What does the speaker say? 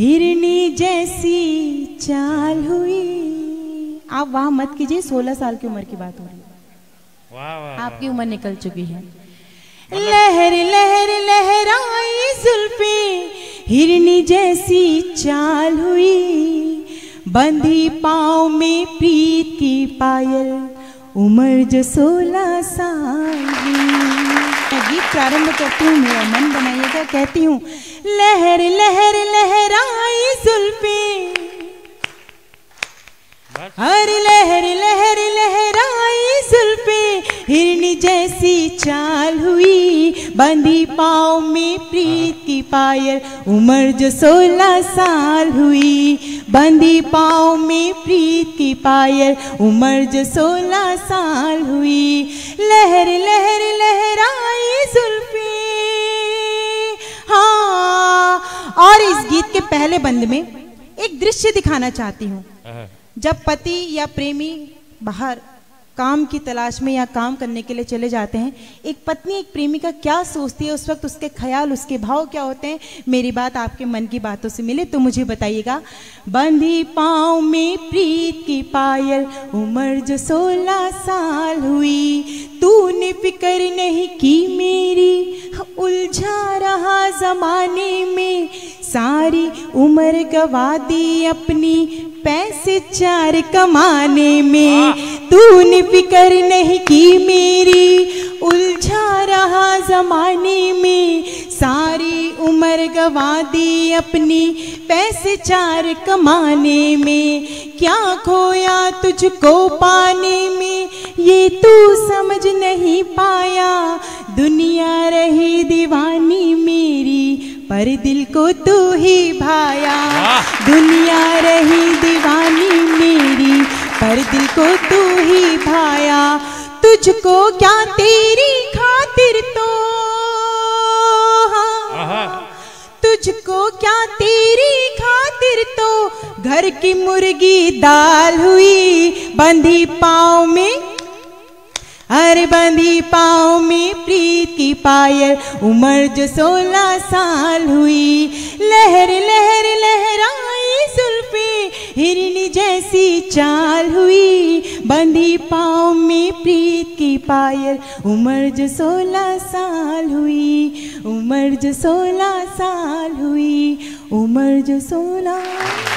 हिरनी जैसी चाल हुई। आप वहां मत कीजिए, 16 साल की उम्र की बात हो रही है। वाह वाह, आपकी उम्र निकल चुकी है। लहर लहर लहराई जुल्फे हिरनी जैसी चाल हुई, बंधी पाँव में प्रीत की पायल, उम्र जो 16 साल हुई। गीत प्रारंभ करती हूँ, मेरा मन बनाइएगा। कहती हूँ लहर लहर लहराई जुल्फे, हर लहर लहर लहराई जुल्फे हिरनी जैसी चाल हुई, बंधी पाँव में प्रीत की पायल, उम्र जो 16 साल हुई, बंधी पाँव में प्रीत की पायल, उम्र जो 16 साल हुई। लहर लहर लहराई जुल्फे। हाँ, और इस गीत के पहले बंद में एक दृश्य दिखाना चाहती हूँ। जब पति या प्रेमी बाहर काम की तलाश में या काम करने के लिए चले जाते हैं, एक पत्नी एक प्रेमी का क्या सोचती है उस वक्त, उसके ख्याल, उसके भाव क्या होते हैं। मेरी बात आपके मन की बातों से मिले तो मुझे बताइएगा। बंधी पाँव में प्रीत की पायल, उम्र जो 16 साल हुई, तूने फिक्र नहीं की मेरी, उलझा रहा जमाने में, सारी उम्र गवा दी अपनी, पैसे 4 कमाने में। तूने फिक्र नहीं की मेरी, उलझा रहा जमाने में, सारी उम्र गवा दी अपनी, पैसे 4 कमाने में। क्या खोया तुझको पाने में, ये तू समझ नहीं पाया, दुनिया रही दीवानी मेरी, पर दिल को तू ही भाया। दुनिया रही दीवानी मेरी, पर दिल को तू ही भाया। तुझको क्या तेरी खातिर तो, हाँ, तुझको क्या तेरी खातिर तो घर की मुर्गी दाल हुई, बंधी पाँव में, अरे बंधी पाँव में प्रीत की पायल, उम्र जो 16 साल हुई। लहर लहर लहराई जुल्फे हिरनी जैसी चाल हुई, बंधी पाँव में प्रीत की पायल, उम्र जो 16 साल हुई, उम्र जो 16 साल हुई, उम्र जो 16